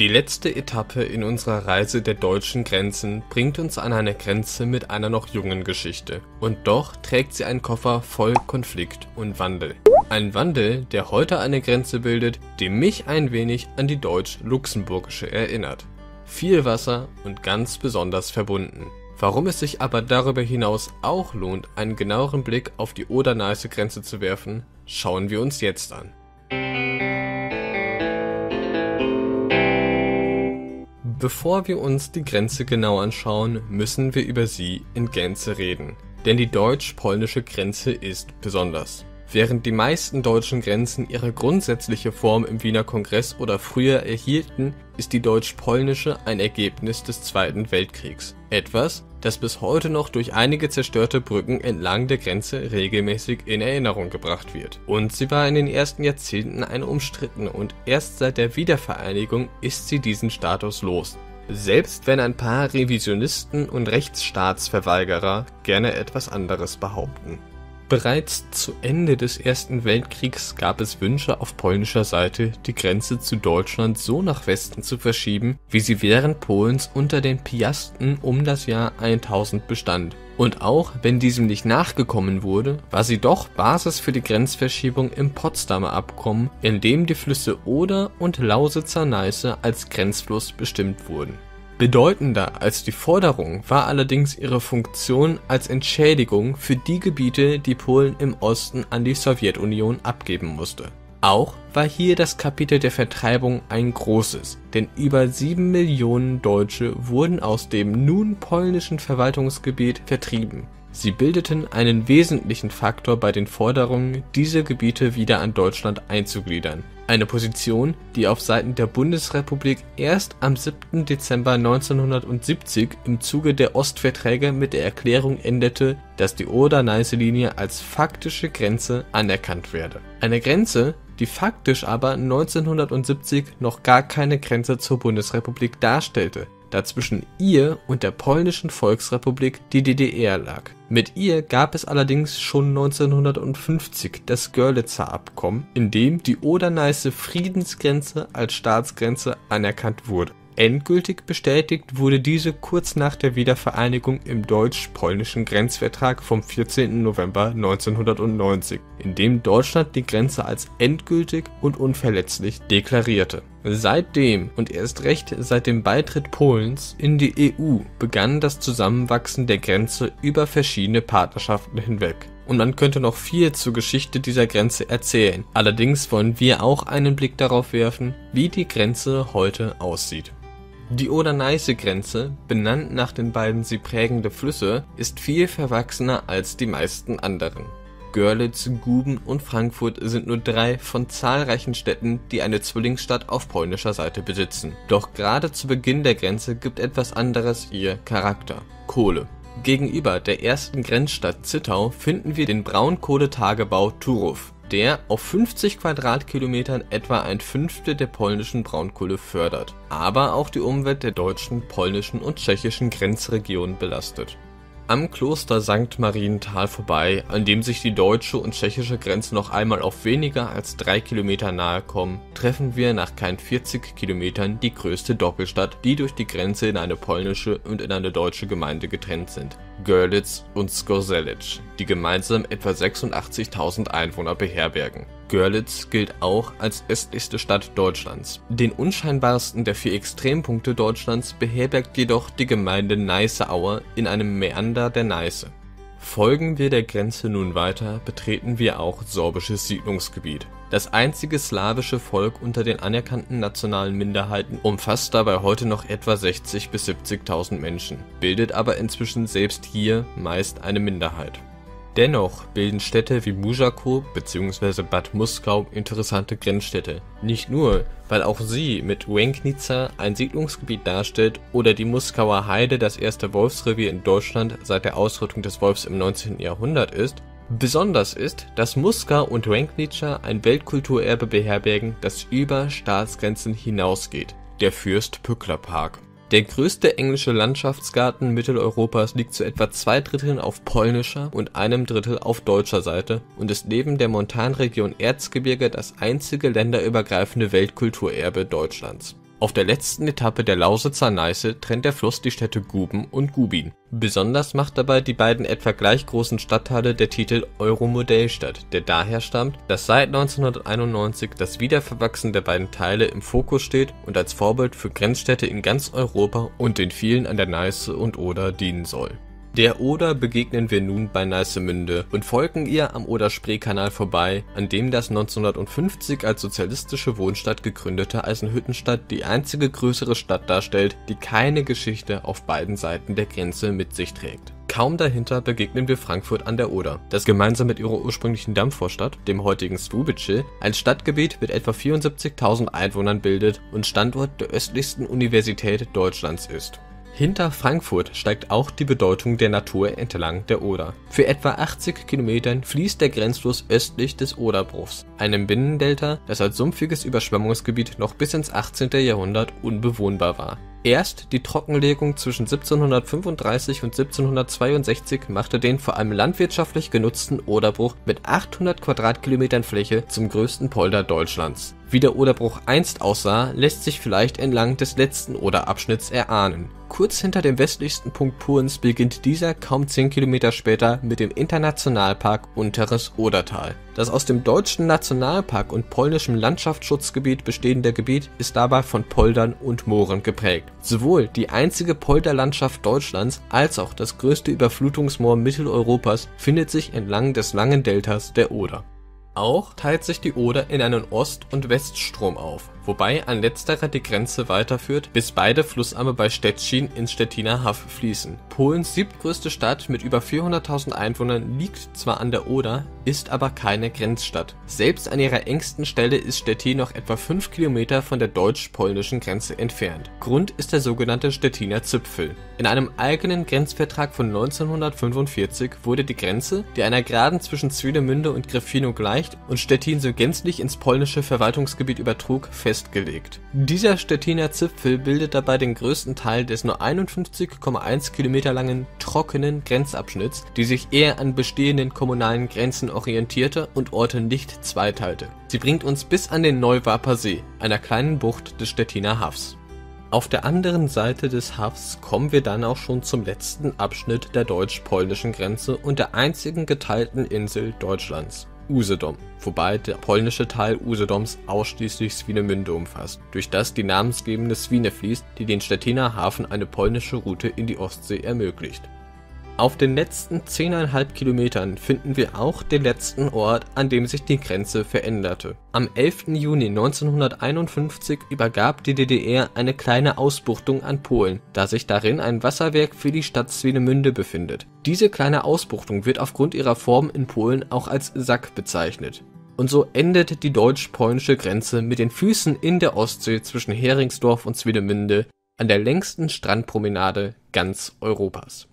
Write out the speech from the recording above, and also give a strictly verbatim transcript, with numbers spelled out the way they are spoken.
Die letzte Etappe in unserer Reise der deutschen Grenzen bringt uns an eine Grenze mit einer noch jungen Geschichte. Und doch trägt sie einen Koffer voll Konflikt und Wandel. Ein Wandel, der heute eine Grenze bildet, die mich ein wenig an die deutsch-luxemburgische erinnert. Viel Wasser und ganz besonders verbunden. Warum es sich aber darüber hinaus auch lohnt, einen genaueren Blick auf die Oder-Neiße-Grenze zu werfen, schauen wir uns jetzt an. Bevor wir uns die Grenze genau anschauen, müssen wir über sie in Gänze reden. Denn die deutsch-polnische Grenze ist besonders. Während die meisten deutschen Grenzen ihre grundsätzliche Form im Wiener Kongress oder früher erhielten, ist die deutsch-polnische ein Ergebnis des Zweiten Weltkriegs. Etwas, das bis heute noch durch einige zerstörte Brücken entlang der Grenze regelmäßig in Erinnerung gebracht wird. Und sie war in den ersten Jahrzehnten eine umstrittene und erst seit der Wiedervereinigung ist sie diesen Status los. Selbst wenn ein paar Revisionisten und Rechtsstaatsverweigerer gerne etwas anderes behaupten. Bereits zu Ende des Ersten Weltkriegs gab es Wünsche auf polnischer Seite, die Grenze zu Deutschland so nach Westen zu verschieben, wie sie während Polens unter den Piasten um das Jahr tausend bestand. Und auch wenn diesem nicht nachgekommen wurde, war sie doch Basis für die Grenzverschiebung im Potsdamer Abkommen, in dem die Flüsse Oder und Lausitzer Neiße als Grenzfluss bestimmt wurden. Bedeutender als die Forderung war allerdings ihre Funktion als Entschädigung für die Gebiete, die Polen im Osten an die Sowjetunion abgeben musste. Auch war hier das Kapitel der Vertreibung ein großes, denn über sieben Millionen Deutsche wurden aus dem nun polnischen Verwaltungsgebiet vertrieben. Sie bildeten einen wesentlichen Faktor bei den Forderungen, diese Gebiete wieder an Deutschland einzugliedern. Eine Position, die auf Seiten der Bundesrepublik erst am siebten Dezember neunzehnhundertsiebzig im Zuge der Ostverträge mit der Erklärung endete, dass die Oder-Neiße-Linie als faktische Grenze anerkannt werde. Eine Grenze, die faktisch aber neunzehnhundertsiebzig noch gar keine Grenze zur Bundesrepublik darstellte, da zwischen ihr und der polnischen Volksrepublik die D D R lag. Mit ihr gab es allerdings schon neunzehnhundertfünfzig das Görlitzer Abkommen, in dem die Oder-Neiße-Friedensgrenze als Staatsgrenze anerkannt wurde. Endgültig bestätigt wurde diese kurz nach der Wiedervereinigung im deutsch-polnischen Grenzvertrag vom vierzehnten November neunzehnhundertneunzig, in dem Deutschland die Grenze als endgültig und unverletzlich deklarierte. Seitdem und erst recht seit dem Beitritt Polens in die E U begann das Zusammenwachsen der Grenze über verschiedene Partnerschaften hinweg. Und man könnte noch viel zur Geschichte dieser Grenze erzählen. Allerdings wollen wir auch einen Blick darauf werfen, wie die Grenze heute aussieht. Die Oder-Neiße-Grenze, benannt nach den beiden sie prägenden Flüsse, ist viel verwachsener als die meisten anderen. Görlitz, Guben und Frankfurt sind nur drei von zahlreichen Städten, die eine Zwillingsstadt auf polnischer Seite besitzen. Doch gerade zu Beginn der Grenze gibt etwas anderes ihr Charakter: Kohle. Gegenüber der ersten Grenzstadt Zittau finden wir den Braunkohletagebau Turów, der auf fünfzig Quadratkilometern etwa ein Fünftel der polnischen Braunkohle fördert, aber auch die Umwelt der deutschen, polnischen und tschechischen Grenzregionen belastet. Am Kloster Sankt Marienthal vorbei, an dem sich die deutsche und tschechische Grenze noch einmal auf weniger als drei Kilometer nahe kommen, treffen wir nach keinen vierzig Kilometern die größte Doppelstadt, die durch die Grenze in eine polnische und in eine deutsche Gemeinde getrennt sind: Görlitz und Zgorzelec, die gemeinsam etwa sechsundachtzigtausend Einwohner beherbergen. Görlitz gilt auch als östlichste Stadt Deutschlands. Den unscheinbarsten der vier Extrempunkte Deutschlands beherbergt jedoch die Gemeinde Neisseauer in einem Mäander der Neiße. Folgen wir der Grenze nun weiter, betreten wir auch sorbisches Siedlungsgebiet. Das einzige slawische Volk unter den anerkannten nationalen Minderheiten umfasst dabei heute noch etwa sechzig bis siebzigtausend Menschen, bildet aber inzwischen selbst hier meist eine Minderheit. Dennoch bilden Städte wie Mużakowo bzw. Bad Muskau interessante Grenzstädte. Nicht nur, weil auch sie mit Wenknica ein Siedlungsgebiet darstellt oder die Muskauer Heide das erste Wolfsrevier in Deutschland seit der Ausrottung des Wolfs im neunzehnten Jahrhundert ist. Besonders ist, dass Muskau und Wenknica ein Weltkulturerbe beherbergen, das über Staatsgrenzen hinausgeht: der Fürst-Pückler-Park. Der größte englische Landschaftsgarten Mitteleuropas liegt zu etwa zwei Dritteln auf polnischer und einem Drittel auf deutscher Seite und ist neben der Montanregion Erzgebirge das einzige länderübergreifende Weltkulturerbe Deutschlands. Auf der letzten Etappe der Lausitzer Neiße trennt der Fluss die Städte Guben und Gubin. Besonders macht dabei die beiden etwa gleich großen Stadtteile der Titel Euro-Modellstadt, der daher stammt, dass seit neunzehnhunderteinundneunzig das Wiederverwachsen der beiden Teile im Fokus steht und als Vorbild für Grenzstädte in ganz Europa und den vielen an der Neiße und Oder dienen soll. Der Oder begegnen wir nun bei Neißemünde und folgen ihr am Oder-Spree-Kanal vorbei, an dem das neunzehnhundertfünfzig als sozialistische Wohnstadt gegründete Eisenhüttenstadt die einzige größere Stadt darstellt, die keine Geschichte auf beiden Seiten der Grenze mit sich trägt. Kaum dahinter begegnen wir Frankfurt an der Oder, das gemeinsam mit ihrer ursprünglichen Dampfvorstadt, dem heutigen Słubice, ein Stadtgebiet mit etwa vierundsiebzigtausend Einwohnern bildet und Standort der östlichsten Universität Deutschlands ist. Hinter Frankfurt steigt auch die Bedeutung der Natur entlang der Oder. Für etwa achtzig Kilometern fließt der Grenzfluss östlich des Oderbruchs, einem Binnendelta, das als sumpfiges Überschwemmungsgebiet noch bis ins achtzehnte Jahrhundert unbewohnbar war. Erst die Trockenlegung zwischen siebzehnhundertfünfunddreißig und siebzehnhundertzweiundsechzig machte den vor allem landwirtschaftlich genutzten Oderbruch mit achthundert Quadratkilometern Fläche zum größten Polder Deutschlands. Wie der Oderbruch einst aussah, lässt sich vielleicht entlang des letzten Oderabschnitts erahnen. Kurz hinter dem westlichsten Punkt Polens beginnt dieser kaum zehn Kilometer später mit dem Internationalpark Unteres Odertal. Das aus dem deutschen Nationalpark und polnischem Landschaftsschutzgebiet bestehende Gebiet ist dabei von Poldern und Mooren geprägt. Sowohl die einzige Polderlandschaft Deutschlands als auch das größte Überflutungsmoor Mitteleuropas findet sich entlang des langen Deltas der Oder. Auch teilt sich die Oder in einen Ost- und Weststrom auf, wobei an letzterer die Grenze weiterführt, bis beide Flussarme bei Stettin ins Stettiner Haff fließen. Polens siebtgrößte Stadt mit über vierhunderttausend Einwohnern liegt zwar an der Oder, ist aber keine Grenzstadt. Selbst an ihrer engsten Stelle ist Stettin noch etwa fünf Kilometer von der deutsch-polnischen Grenze entfernt. Grund ist der sogenannte Stettiner Zipfel. In einem eigenen Grenzvertrag von neunzehnhundertfünfundvierzig wurde die Grenze, die einer Geraden zwischen Swinemünde und Gryfino gleicht und Stettin so gänzlich ins polnische Verwaltungsgebiet übertrug, festgelegt. Dieser Stettiner Zipfel bildet dabei den größten Teil des nur einundfünfzig Komma eins Kilometer langen trockenen Grenzabschnitts, die sich eher an bestehenden kommunalen Grenzen orientierte und Orte nicht zweiteilte. Sie bringt uns bis an den Neuwarper See, einer kleinen Bucht des Stettiner Haffs. Auf der anderen Seite des Haffs kommen wir dann auch schon zum letzten Abschnitt der deutsch-polnischen Grenze und der einzigen geteilten Insel Deutschlands, Usedom, wobei der polnische Teil Usedoms ausschließlich Swinemünde umfasst, durch das die namensgebende Swine fließt, die den Stettiner Hafen eine polnische Route in die Ostsee ermöglicht. Auf den letzten zehn Komma fünf Kilometern finden wir auch den letzten Ort, an dem sich die Grenze veränderte. Am elften Juni neunzehnhunderteinundfünfzig übergab die D D R eine kleine Ausbuchtung an Polen, da sich darin ein Wasserwerk für die Stadt Swinemünde befindet. Diese kleine Ausbuchtung wird aufgrund ihrer Form in Polen auch als Sack bezeichnet. Und so endet die deutsch-polnische Grenze mit den Füßen in der Ostsee zwischen Heringsdorf und Swinemünde an der längsten Strandpromenade ganz Europas.